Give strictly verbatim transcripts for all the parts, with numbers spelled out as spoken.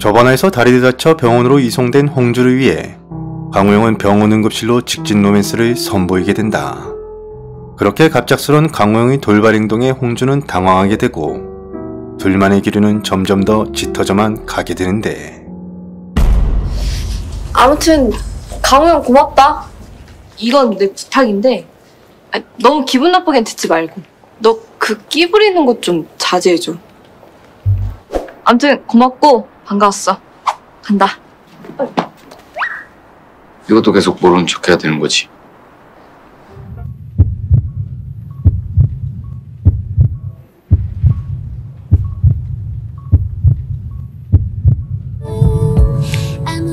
저번화에서 다리를 다쳐 병원으로 이송된 홍주를 위해 강호영은 병원 응급실로 직진 로맨스를 선보이게 된다. 그렇게 갑작스런 강호영의 돌발 행동에 홍주는 당황하게 되고 둘만의 기류는 점점 더 짙어져만 가게 되는데, 아무튼 강호영 고맙다. 이건 내 부탁인데 아니, 너무 기분 나쁘게 듣지 말고 너 그 끼부리는 것 좀 자제해줘. 아무튼 고맙고 반가웠어. 간다. 이것도 계속 모르는 척해야 되는 거지.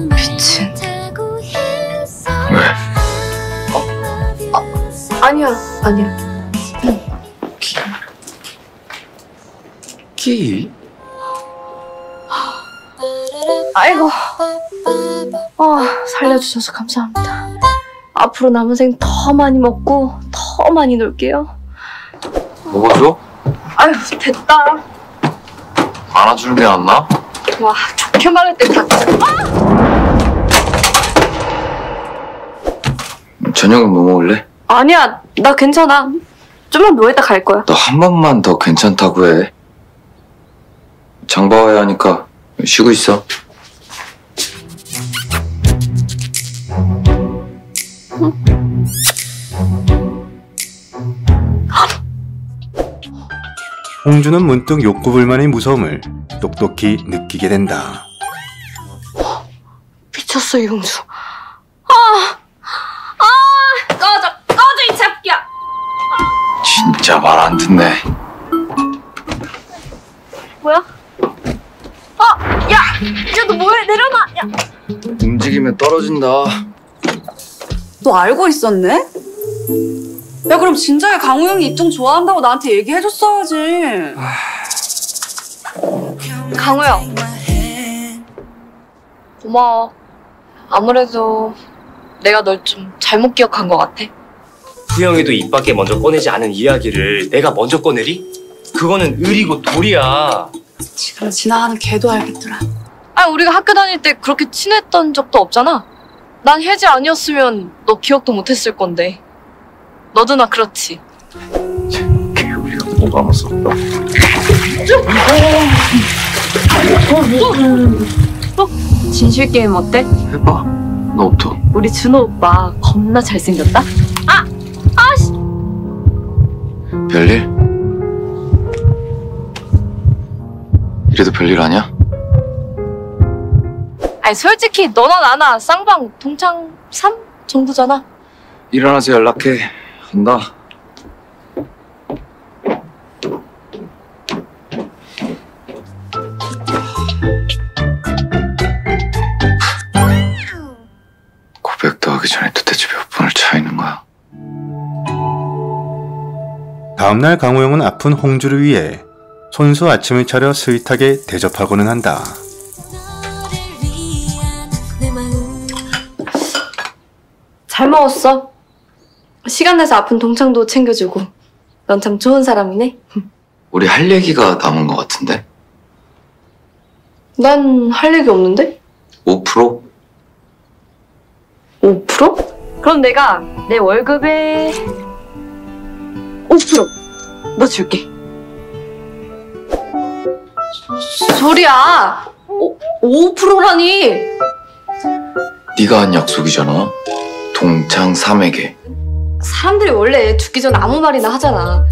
미친. 왜? 어? 어? 아니야, 아니야. 응. 기? 기? 아이고. 어, 살려주셔서 감사합니다. 앞으로 남은 생 더 많이 먹고 더 많이 놀게요. 먹어줘? 아유, 됐다. 안아주는 게 안 나? 와, 좋게 말할 때 다. 아! 저녁은 뭐 먹을래? 아니야, 나 괜찮아. 좀만 누워있다 갈 거야. 너 한 번만 더 괜찮다고 해. 장 봐야 하니까 쉬고 있어. 홍주는 문득 욕구 불만의 무서움을 똑똑히 느끼게 된다. 미쳤어, 이 홍주. 아, 아, 꺼져, 꺼져, 이 잡기야. 아. 진짜 말 안 듣네. 뭐야? 어, 야, 야, 너 뭐해? 내려놔. 야. 움직이면 떨어진다. 너 알고 있었네? 야, 그럼 진작에 강호영이 입장 좋아한다고 나한테 얘기해줬어야지. 강호영 고마워. 아무래도 내가 널 좀 잘못 기억한 것 같아. 수영이도 입 밖에 먼저 꺼내지 않은 이야기를 내가 먼저 꺼내리? 그거는 의리고 도리야. 지금 지나가는 걔도 알겠더라. 아, 우리가 학교 다닐 때 그렇게 친했던 적도 없잖아. 난 혜지 아니었으면 너 기억도 못했을 건데. 너도 나 그렇지. 걔 우리가 뭐가 안 왔었다. 진실 게임 어때? 해봐. 너부터. 우리 준호 오빠 겁나 잘생겼다. 아, 아씨. 별일? 그래도 별일 아니야? 아니 솔직히 너나 나나 쌍방 동창 삼 정도잖아. 일어나서 연락해. 간다. 고백도 하기 전에 도대체 몇 분을 차이는 거야? 다음날 강호영은 아픈 홍주를 위해 손수 아침을 차려 스윗하게 대접하고는 한다. 잘 먹었어. 시간 내서 아픈 동창도 챙겨주고. 넌 참 좋은 사람이네. 우리 할 얘기가 남은 것 같은데? 난 할 얘기 없는데? 오 퍼센트? 오 퍼센트? 그럼 내가 내 월급에 오 퍼센트 넣어줄게. 소리야! 오, 오 퍼센트라니! 네가 한 약속이잖아. 동창 삼에게. 사람들이 원래 죽기 전 아무 말이나 하잖아.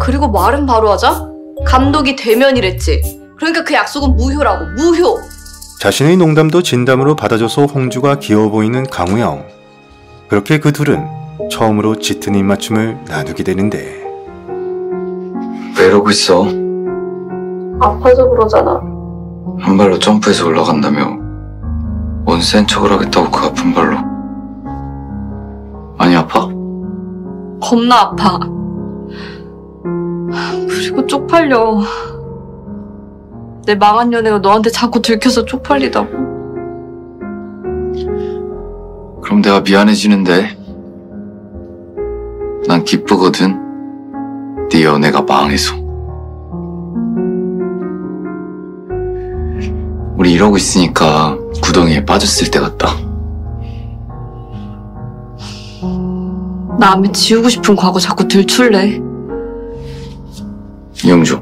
그리고 말은 바로 하자? 감독이 대면이랬지. 그러니까 그 약속은 무효라고. 무효! 자신의 농담도 진담으로 받아줘서 홍주가 귀여워 보이는 강우영. 그렇게 그 둘은 처음으로 짙은 입맞춤을 나누게 되는데. 왜 이러고 있어? 아파서 그러잖아. 한 발로 점프해서 올라간다며. 뭔 센 척을 하겠다고 그 아픈 발로. 많이 아파? 겁나 아파. 그리고 쪽팔려. 내 망한 연애가 너한테 자꾸 들켜서 쪽팔리다고. 그럼 내가 미안해지는데. 난 기쁘거든. 네 연애가 망해서. 이러고 있으니까 구덩이에 빠졌을 때 같다. 남의 지우고 싶은 과거 자꾸 들출래. 이영조,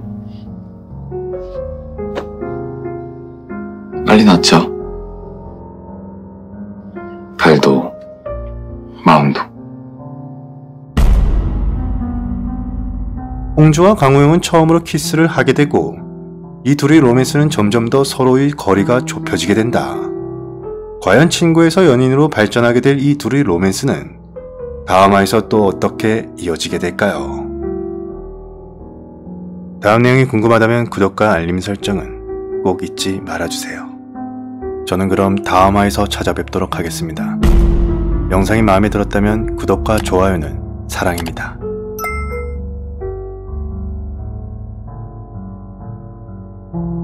빨리 낫자. 발도 마음도. 홍주와 강호영은 처음으로 키스를 하게 되고 이 둘의 로맨스는 점점 더 서로의 거리가 좁혀지게 된다. 과연 친구에서 연인으로 발전하게 될 이 둘의 로맨스는 다음화에서 또 어떻게 이어지게 될까요? 다음 내용이 궁금하다면 구독과 알림 설정은 꼭 잊지 말아주세요. 저는 그럼 다음화에서 찾아뵙도록 하겠습니다. 영상이 마음에 들었다면 구독과 좋아요는 사랑입니다. Thank you.